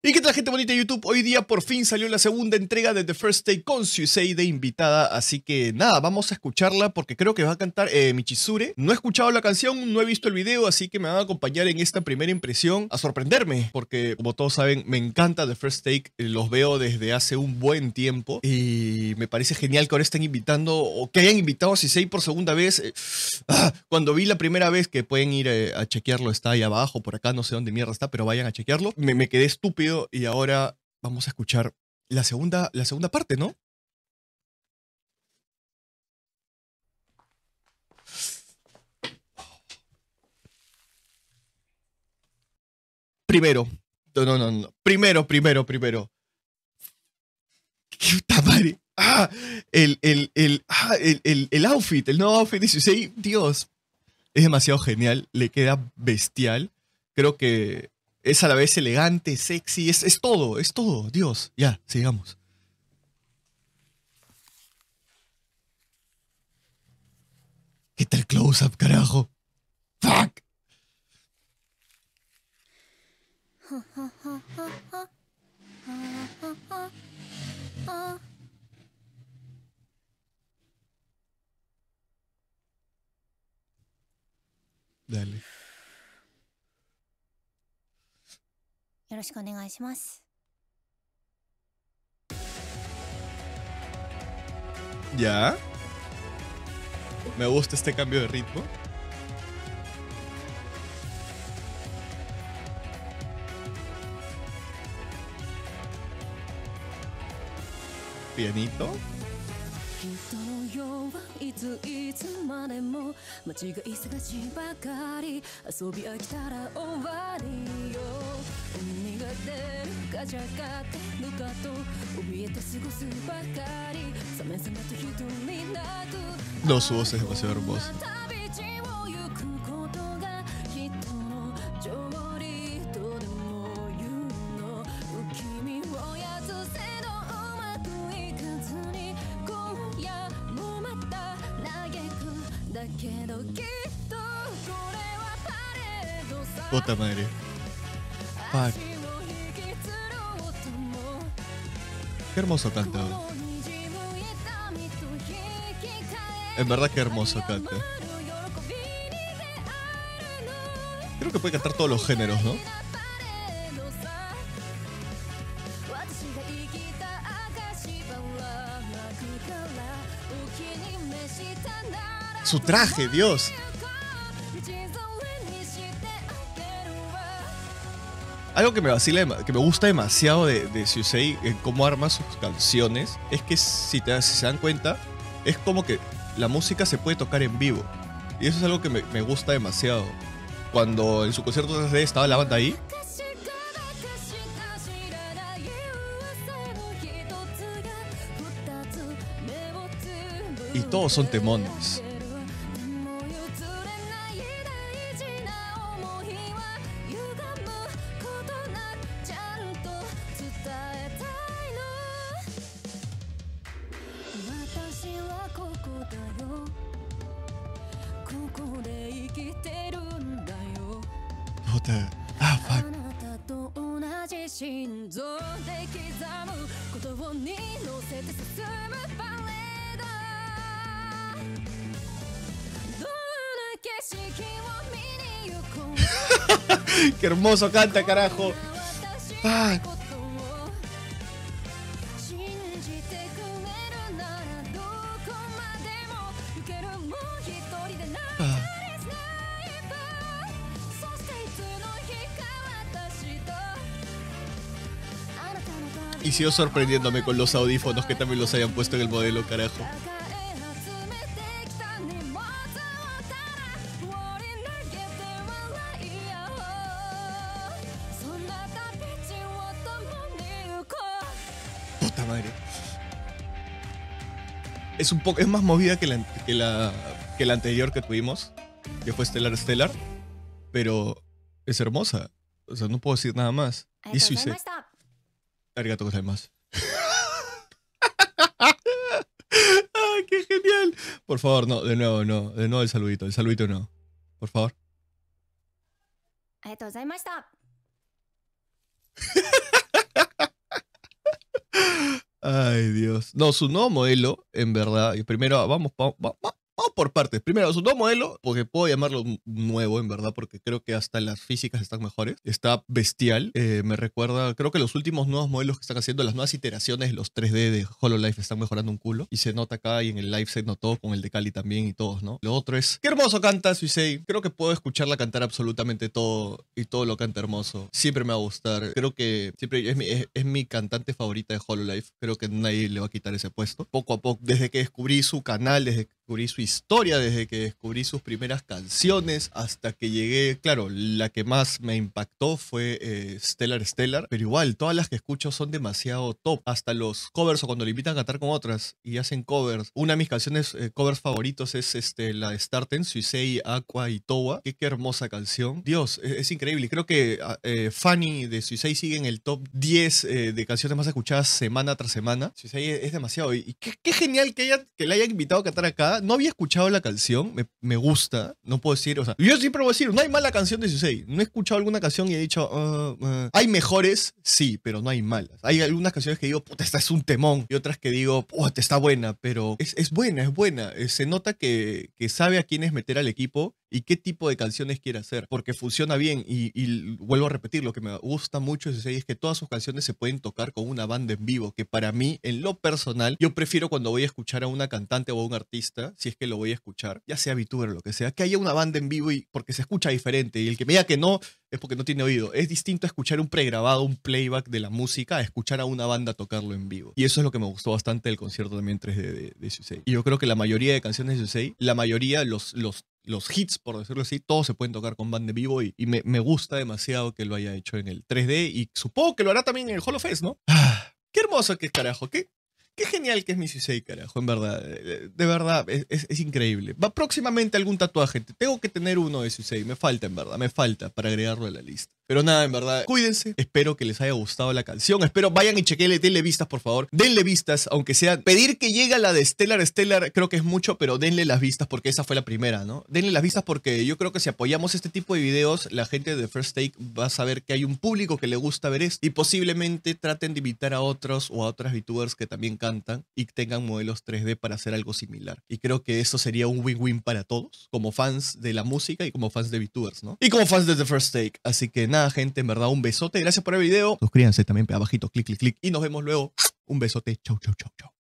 ¿Y qué tal, gente bonita de YouTube? Hoy día por fin salió la segunda entrega de The First Take con SUISEI de invitada. Así que nada, vamos a escucharla porque creo que va a cantar Michizure. No he escuchado la canción, no he visto el video, así que me van a acompañar en esta primera impresión a sorprenderme. Porque como todos saben, me encanta The First Take, los veo desde hace un buen tiempo. Y me parece genial que ahora estén invitando o que hayan invitado a SUISEI por segunda vez. Cuando vi la primera vez, que pueden ir a chequearlo, está ahí abajo, por acá, no sé dónde mierda está, pero vayan a chequearlo. Me quedé estúpido. Y ahora vamos a escuchar la segunda parte, ¿no? Primero. No. Primero. ¡Qué puta madre! ¡Ah! El outfit, el nuevo outfit de SUISEI. Dios. Es demasiado genial. Le queda bestial. Creo que es a la vez elegante, sexy, es todo. Dios, ya, sigamos. ¿Qué tal close-up, carajo? ¡Fuck! Dale. よろしくお願いします Ya. Me gusta este cambio de ritmo. Pianito. No, su voz es demasiado hermosa. Puta madre. Fuck. Qué hermoso canta. En verdad que hermoso canta. Creo que puede cantar todos los géneros, ¿no? Su traje, Dios. Algo que me vacila, que me gusta demasiado de SUISEI, en cómo arma sus canciones, es que si se dan cuenta, es como que la música se puede tocar en vivo. Y eso es algo que me gusta demasiado. Cuando en su concierto 3D estaba la banda ahí, y todos son temones. Ah, fuck. Qué hermoso canta, carajo. Fuck. Y sigo sorprendiéndome con los audífonos que también los hayan puesto en el modelo, carajo. Puta madre. Es un poco, es más movida que la anterior que tuvimos, que fue Stellar, pero es hermosa. O sea, no puedo decir nada más. Y SUISEI. Arigato gozaimasu. ¡Ah, qué genial! Por favor, no, de nuevo, el saludito no. Por favor. Arigato gozaimasu. modelos. No, su nuevo modelo, en verdad. Primero, vamos por partes. Primero, su nuevo modelo, porque puedo llamarlo nuevo, en verdad, porque creo que hasta las físicas están mejores. Está bestial. Me recuerda, creo que los últimos nuevos modelos que están haciendo, las nuevas iteraciones, los 3D de Hololive están mejorando un culo. Y se nota acá y en el live se notó con el de Cali también y todos, ¿no? Lo otro es, qué hermoso canta Suisei. Creo que puedo escucharla cantar absolutamente todo y todo lo canta hermoso. Siempre me va a gustar. Creo que siempre es mi cantante favorita de Hololive. Creo que nadie le va a quitar ese puesto. Poco a poco, desde que descubrí su canal, desde que descubrí su historia, desde que descubrí sus primeras canciones hasta que llegué, claro, la que más me impactó fue Stellar, pero igual, todas las que escucho son demasiado top, hasta los covers o cuando le invitan a cantar con otras y hacen covers. Una de mis canciones, covers favoritos es la de Starten, Suisei, Aqua y Towa. Qué hermosa canción. Dios, es increíble. Creo que Fanny de Suisei sigue en el top 10 de canciones más escuchadas semana tras semana. Suisei es demasiado, y qué genial que la hayan invitado a cantar acá. No había escuchado la canción, me gusta, no puedo decir, o sea, yo siempre voy a decir, no hay mala canción de Suisei, no he escuchado alguna canción y he dicho, hay mejores, sí, pero no hay malas. Hay algunas canciones que digo, puta, esta es un temón, y otras que digo, puta, está buena, pero es buena, se nota que sabe a quiénes meter al equipo y qué tipo de canciones quiere hacer, porque funciona bien, y vuelvo a repetir, lo que me gusta mucho de Suisei es que todas sus canciones se pueden tocar con una banda en vivo, que para mí, en lo personal, yo prefiero cuando voy a escuchar a una cantante o a un artista, si es que lo voy a escuchar, ya sea VTuber o lo que sea, que haya una banda en vivo, y porque se escucha diferente, y el que me diga que no es porque no tiene oído. Es distinto a escuchar un pregrabado, un playback de la música, a escuchar a una banda tocarlo en vivo, y eso es lo que me gustó bastante del concierto también 3D de Suisei. Y yo creo que la mayoría de canciones de Suisei, la mayoría, los hits, por decirlo así, todos se pueden tocar con banda en vivo, y me gusta demasiado que lo haya hecho en el 3D, y supongo que lo hará también en el Holofest, ¿no? Ah, qué hermoso que es, carajo, qué genial que es mi Suisei, carajo, en verdad. De verdad, es increíble. Va próximamente algún tatuaje. Tengo que tener uno de Suisei. Me falta, en verdad. Me falta para agregarlo a la lista. Pero nada, en verdad, cuídense. Espero que les haya gustado la canción. Espero vayan y chequenle, denle vistas, por favor. Denle vistas, aunque sea. Pedir que llegue la de Stellar, creo que es mucho, pero denle las vistas porque esa fue la primera, ¿no? Denle las vistas porque yo creo que si apoyamos este tipo de videos, la gente de The First Take va a saber que hay un público que le gusta ver esto. Y posiblemente traten de invitar a otros o a otras VTubers que también y tengan modelos 3D para hacer algo similar. Y creo que eso sería un win-win para todos, como fans de la música y como fans de VTubers, ¿no? Y como fans de The First Take. Así que nada, gente, en verdad, un besote. Gracias por el video. Suscríbanse también, abajito, clic, clic, clic. Y nos vemos luego. Un besote. Chau, chau, chau, chau.